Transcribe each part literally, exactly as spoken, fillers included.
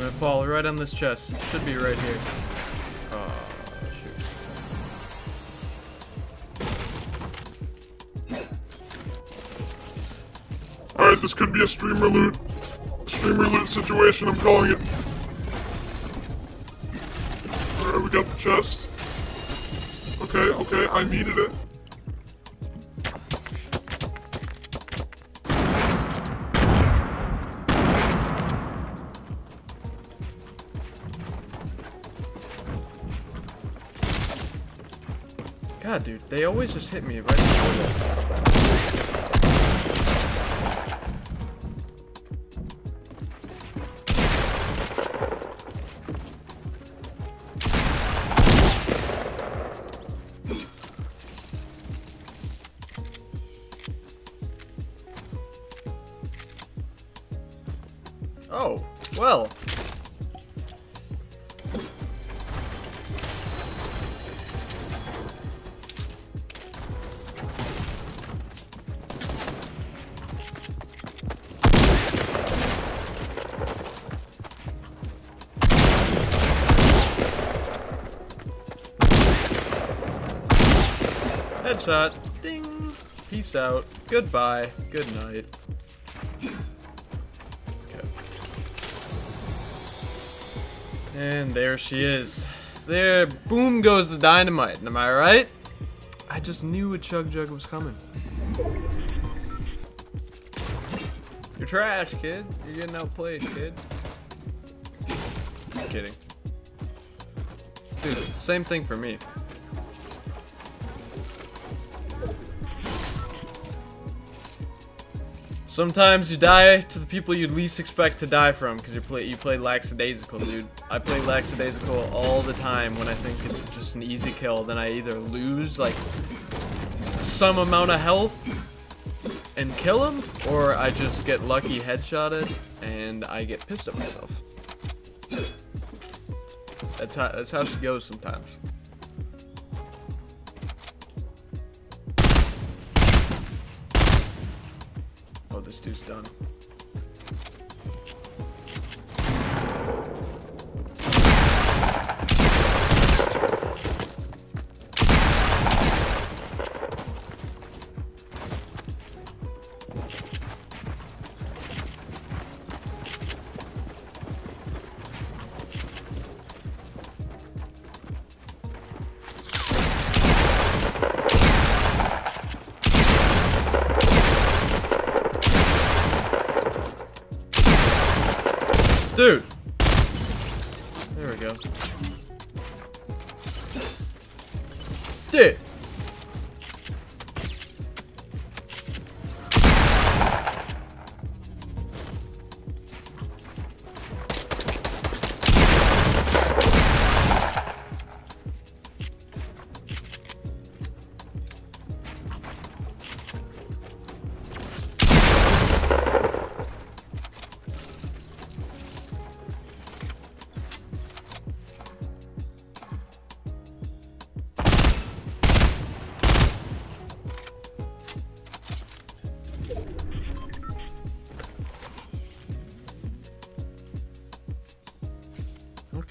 gonna fall right on this chest. Should be right here. Oh, shoot. Alright, this could be a streamer loot. Streamer loot situation, I'm calling it. Alright, we got the chest. Okay, okay, I needed it. God, dude, they always just hit me right before that. Oh, well. Headshot. Ding. Peace out. Goodbye. Good night. Okay. And there she is. There. Boom goes the dynamite. Am I right? I just knew a chug jug was coming. You're trash, kid. You're getting outplayed, kid. I'm kidding. Dude, same thing for me. Sometimes you die to the people you'd least expect to die from because you play you play lackadaisical, dude. I play lackadaisical all the time when I think it's just an easy kill. Then I either lose like some amount of health and kill him, or I just get lucky headshotted and I get pissed at myself. That's how that's how she goes sometimes. This dude's done. Dude! There we go. Dude!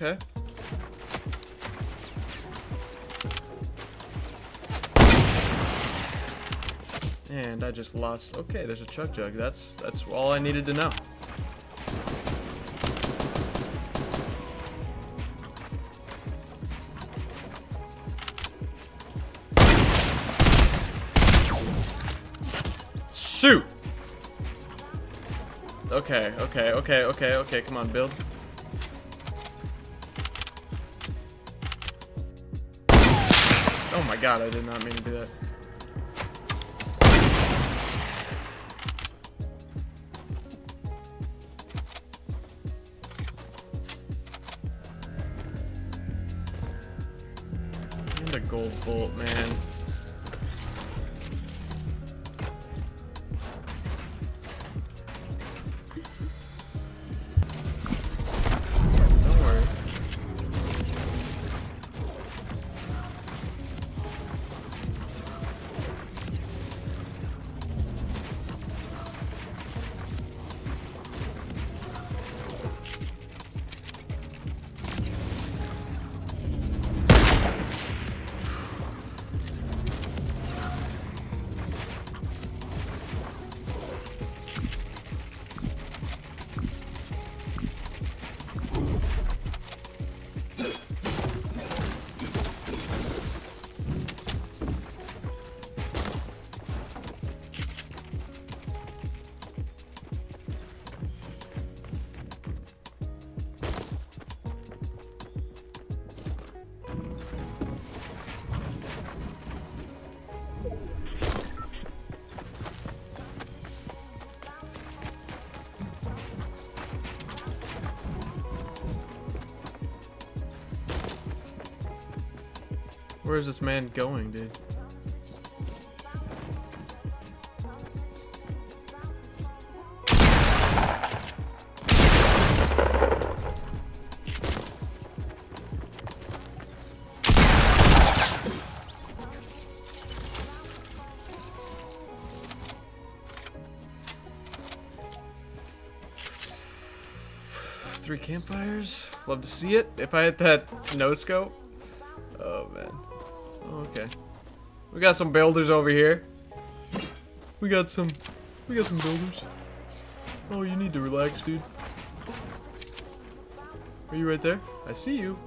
Okay. And I just lost. Okay, there's a chug jug. That's that's all I needed to know. Shoot. Okay, okay, okay, okay, okay. Come on, build. Oh my god, I did not mean to do that. And a gold bolt, man. Where is this man going, dude? Three campfires. Love to see it. If I hit that no scope. Oh man. Oh, okay. We got some builders over here. We got some. We got some builders. Oh, you need to relax, dude. Are you right there? I see you.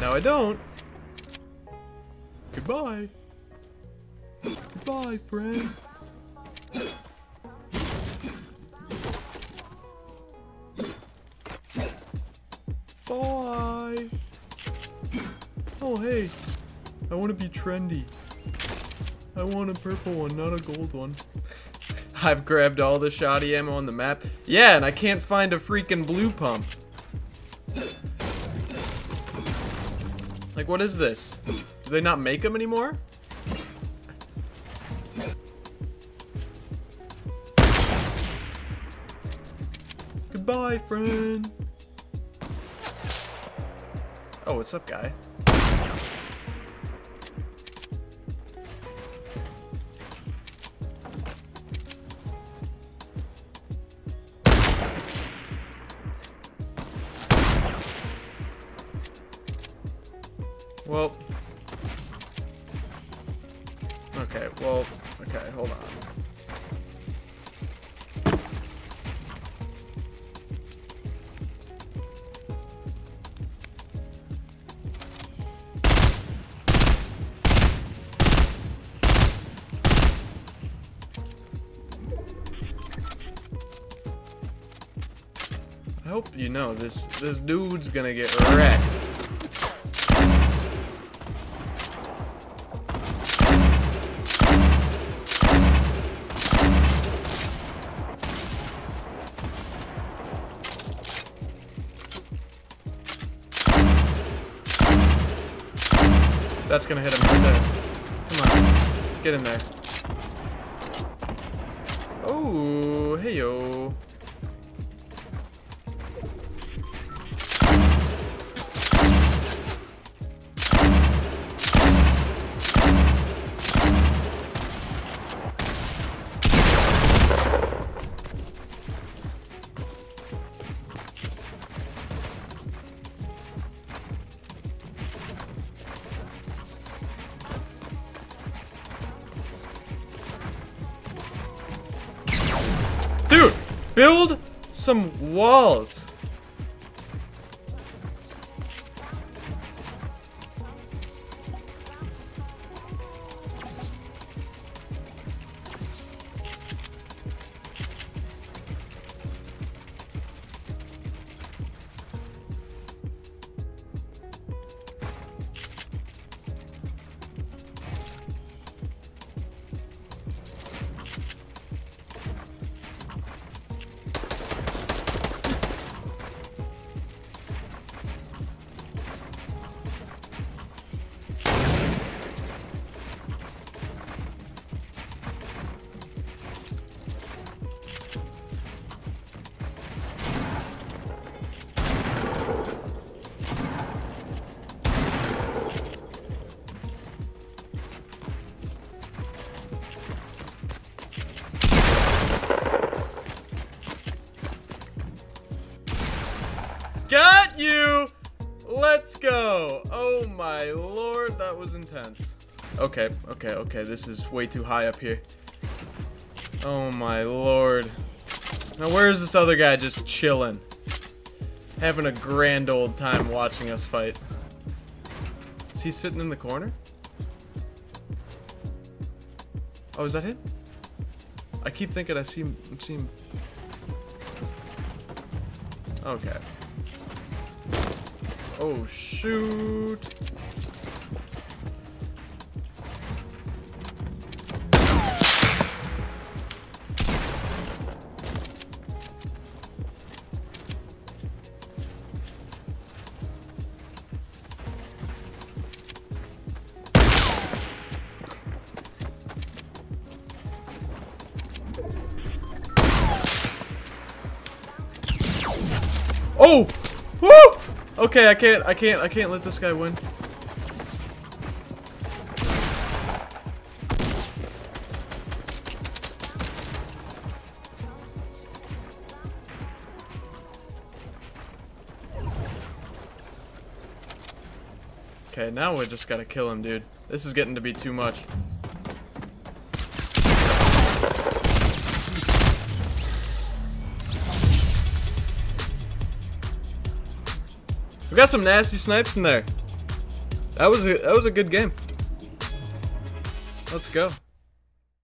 No, I don't. Goodbye. Goodbye, friend. Bye. Oh hey, I want to be trendy. I want a purple one, not a gold one. I've grabbed all the shoddy ammo on the map. Yeah, and I can't find a freaking blue pump. Like, what is this? Do they not make them anymore? Goodbye, friend. Oh, what's up, guy? Well... Okay, well... Okay, hold on. I hope you know this this dude's gonna get wrecked. That's gonna hit him right there. Come on. Get in there. Oh, hey yo. Dude, build some walls. Got you! Let's go! Oh my lord, that was intense. Okay, okay, okay, this is way too high up here. Oh my lord. Now where is this other guy just chilling? Having a grand old time watching us fight. Is he sitting in the corner? Oh, is that him? I keep thinking I see him, I see him. Okay. Oh shoot! Oh! Woo! Okay, I can't, I can't, I can't let this guy win. Okay, now we just gotta kill him, dude. This is getting to be too much. We got some nasty snipes in there. That was a, that was a good game. Let's go.